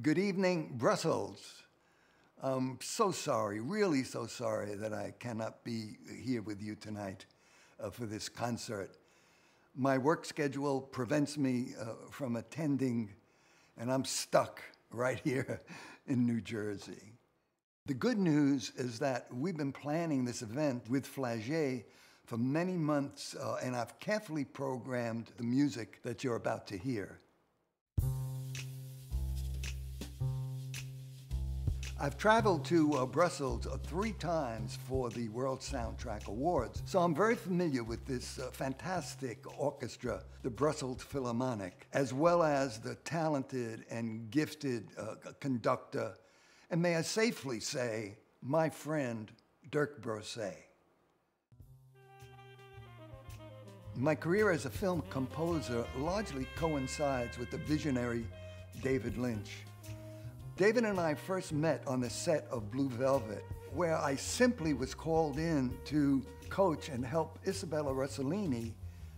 Good evening, Brussels. I'm so sorry, really so sorry that I cannot be here with you tonight for this concert. My work schedule prevents me from attending, and I'm stuck right here in New Jersey. The good news is that we've been planning this event with Flagey for many months, and I've carefully programmed the music that you're about to hear. I've traveled to Brussels 3 times for the World Soundtrack Awards, so I'm very familiar with this fantastic orchestra, the Brussels Philharmonic, as well as the talented and gifted conductor, and may I safely say, my friend, Dirk Brossé. My career as a film composer largely coincides with the visionary David Lynch. David and I first met on the set of Blue Velvet, where I simply was called in to coach and help Isabella Rossellini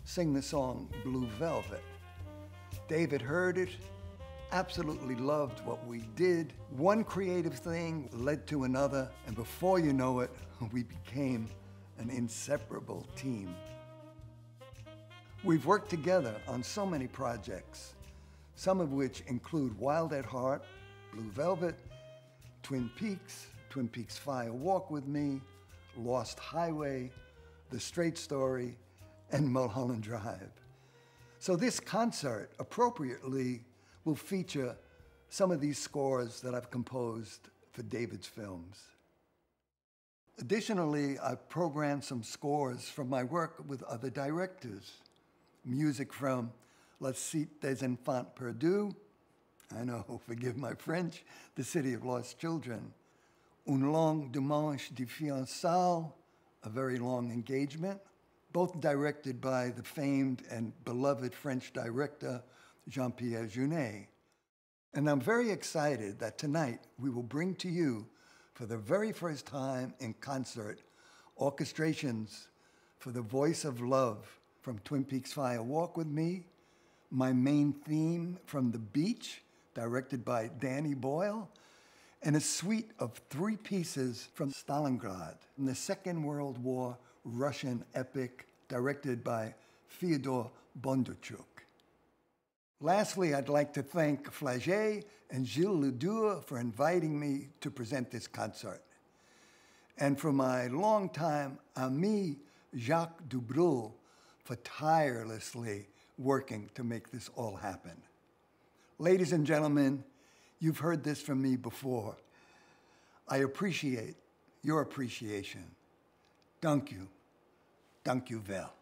sing the song Blue Velvet. David heard it, absolutely loved what we did. One creative thing led to another, and before you know it, we became an inseparable team. We've worked together on so many projects, some of which include Wild at Heart, Blue Velvet, Twin Peaks Fire Walk With Me, Lost Highway, The Straight Story, and Mulholland Drive. So this concert, appropriately, will feature some of these scores that I've composed for David's films. Additionally, I've programmed some scores from my work with other directors. Music from La Cité des Enfants Perdus, I know, forgive my French, The City of Lost Children, Un Long Dimanche de Fiançailles, A Very Long Engagement, both directed by the famed and beloved French director Jean-Pierre Jeunet. And I'm very excited that tonight we will bring to you, for the very first time in concert, orchestrations for The Voice of Love, from Twin Peaks Fire Walk With Me, my main theme from The Beach, directed by Danny Boyle, and a suite of 3 pieces from Stalingrad, from the Second World War Russian epic, directed by Fyodor Bondarchuk. Lastly, I'd like to thank Flagey and Gilles Ledoux for inviting me to present this concert. And for my longtime ami, Jacques Dubroux, for tirelessly working to make this all happen. Ladies and gentlemen, you've heard this from me before. I appreciate your appreciation. Dank u. Dank u wel.